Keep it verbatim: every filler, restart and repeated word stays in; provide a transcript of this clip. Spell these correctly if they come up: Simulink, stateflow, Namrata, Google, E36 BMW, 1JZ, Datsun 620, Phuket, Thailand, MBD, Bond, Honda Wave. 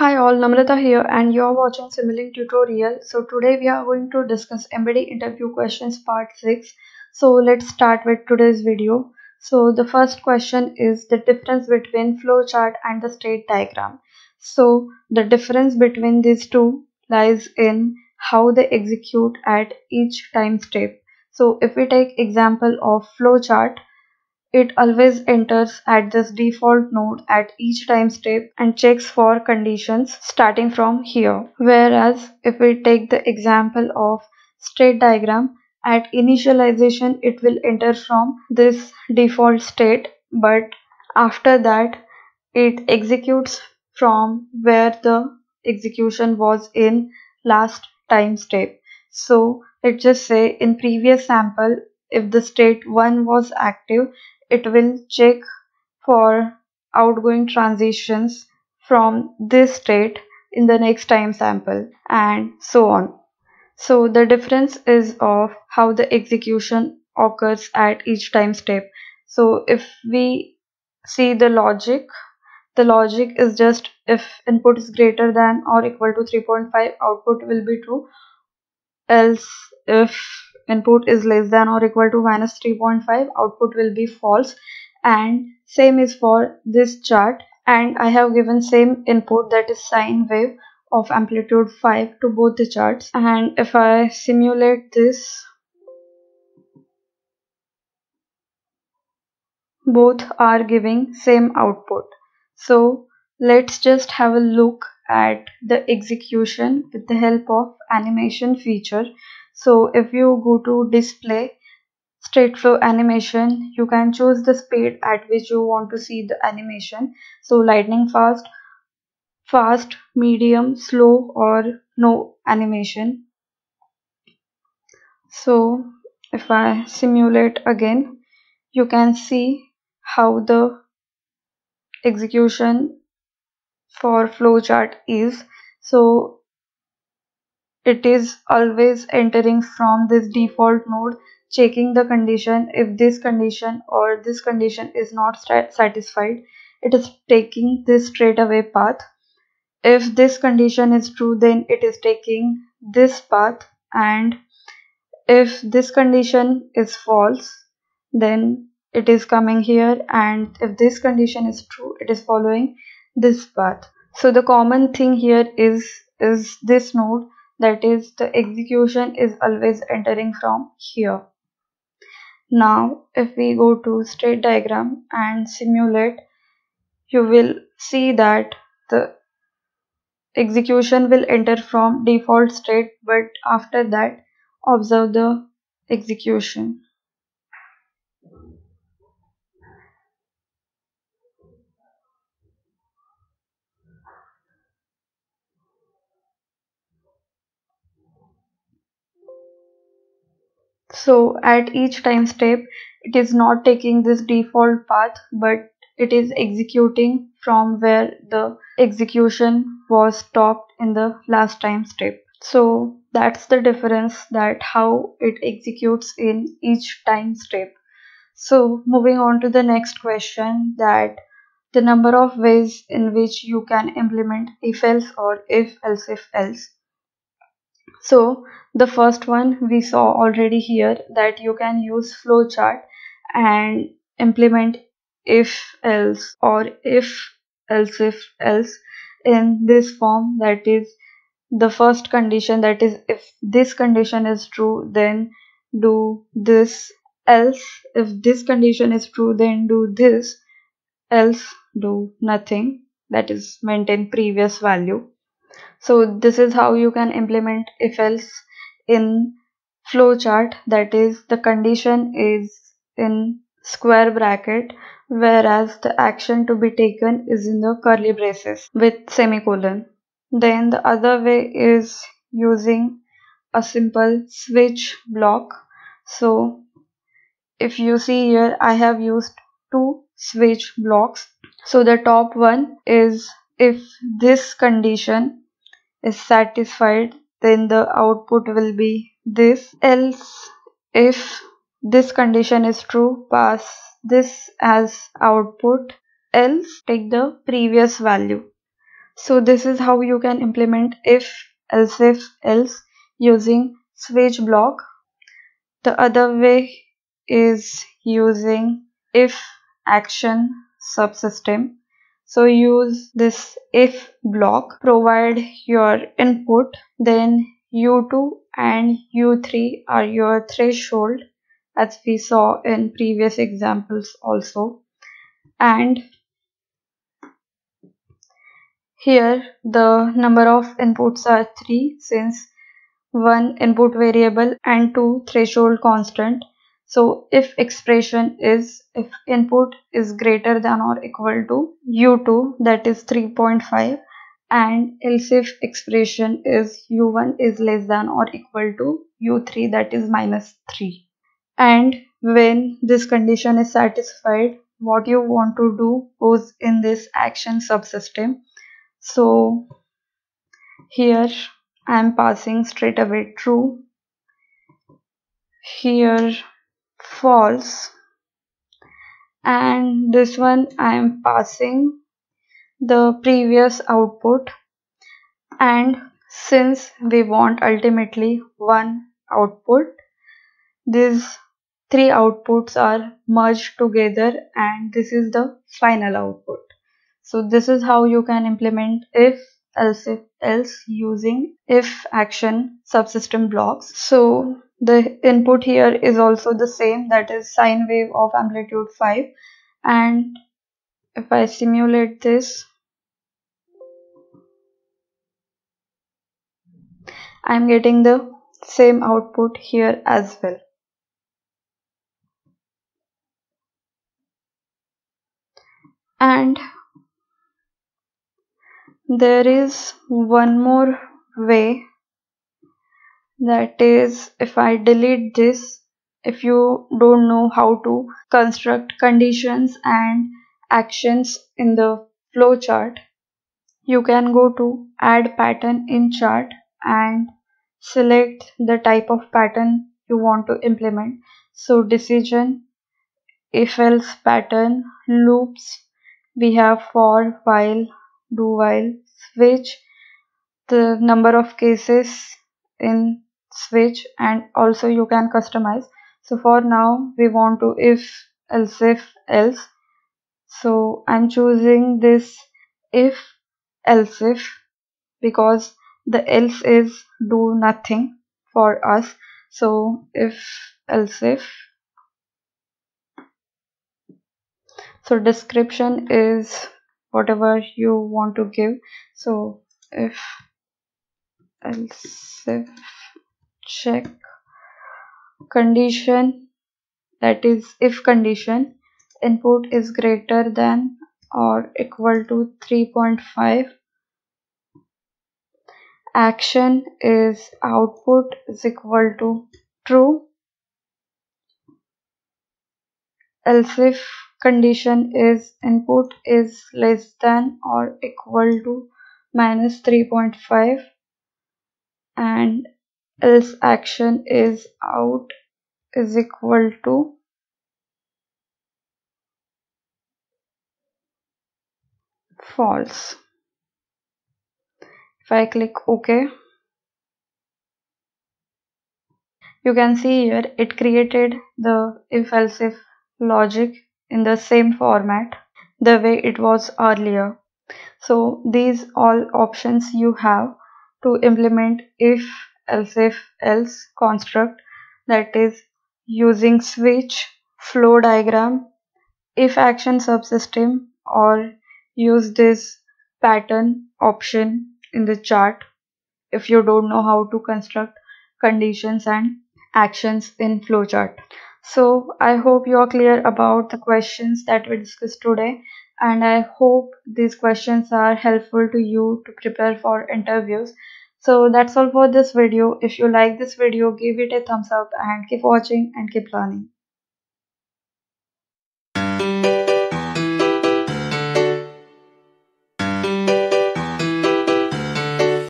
Hi all, Namrata here and you are watching Simulink tutorial. So today we are going to discuss M B D interview questions part six. So let's start with today's video. So the first question is the difference between flowchart and the state diagram. So the difference between these two lies in how they execute at each time step. So if we take example of flowchart, it always enters at this default node at each time step and checks for conditions starting from here. Whereas if we take the example of state diagram, at initialization it will enter from this default state, but after that it executes from where the execution was in last time step. So let's just say in previous sample, if the state one was active, it will check for outgoing transitions from this state in the next time sample and so on. So the difference is of how the execution occurs at each time step. So if we see the logic, the logic is just if input is greater than or equal to three point five, output will be true. Else if input is less than or equal to minus three point five, output will be false. And same is for this chart, and I have given same input, that is sine wave of amplitude five, to both the charts. And if I simulate this, both are giving same output. So let's just have a look at the execution with the help of animation feature. So if you go to display, state flow animation, you can choose the speed at which you want to see the animation. So lightning fast, fast, medium, slow, or no animation. So if I simulate again, you can see how the execution for flowchart is. So it is always entering from this default node, checking the condition. If this condition or this condition is not satisfied, it is taking this straightaway path. If this condition is true, then it is taking this path. And if this condition is false, then it is coming here. And if this condition is true, it is following this path. So the common thing here is, is this node. That is, the execution is always entering from here. Now, if we go to state diagram and simulate, you will see that the execution will enter from default state, but after that, observe the execution. So at each time step, it is not taking this default path, but it is executing from where the execution was stopped in the last time step. So that's the difference, that how it executes in each time step. So moving on to the next question, that the number of ways in which you can implement if else or if else if else. So the first one we saw already here, that you can use flowchart and implement if else or if else if else in this form. That is, the first condition, that is if this condition is true, then do this. Else if this condition is true, then do this. Else do nothing, that is maintain previous value. So this is how you can implement if else in flowchart. That is, the condition is in square bracket, whereas the action to be taken is in the curly braces with semicolon. Then the other way is using a simple switch block. So if you see here, I have used two switch blocks. So the top one is if this condition is satisfied, then the output will be this. Else if this condition is true, pass this as output. Else take the previous value. So this is how you can implement if, else if, else using switch block. The other way is using if action subsystem. So use this if block, provide your input, then U two and U three are your threshold, as we saw in previous examples also. And here the number of inputs are three, since one input variable and two threshold constant. So if expression is, if input is greater than or equal to U two, that is three point five, and else if expression is U one is less than or equal to U three, that is minus three. And when this condition is satisfied, what you want to do goes in this action subsystem. So here I am passing straight away true, here false, and this one I am passing the previous output. And since we want ultimately one output, these three outputs are merged together and this is the final output. So this is how you can implement if, else if, else using if action subsystem blocks. So the input here is also the same, that is sine wave of amplitude five, and if I simulate this, I am getting the same output here as well. And there is one more way, that is if I delete this. If you don't know how to construct conditions and actions in the flowchart, you can go to add pattern in chart and select the type of pattern you want to implement. So decision, if else pattern, loops, we have for, while, do while, switch, the number of cases in switch, and also you can customize. So for now we want to if, else if, else. So I'm choosing this if, else if, because the else is do nothing for us. So if, else if. So description is whatever you want to give. So if, else if, check, condition, that is if condition, input is greater than or equal to three point five, action is output is equal to true, else if condition is input is less than or equal to minus three point five, and else action is out is equal to false. If I click OK, you can see here it created the if else if logic in the same format the way it was earlier. So these all options you have to implement if, else if, else construct, that is using switch, flow diagram, if action subsystem, or use this pattern option in the chart if you don't know how to construct conditions and actions in flowchart. So I hope you are clear about the questions that we discussed today, and I hope these questions are helpful to you to prepare for interviews. So that's all for this video. If you like this video, give it a thumbs up and keep watching and keep learning.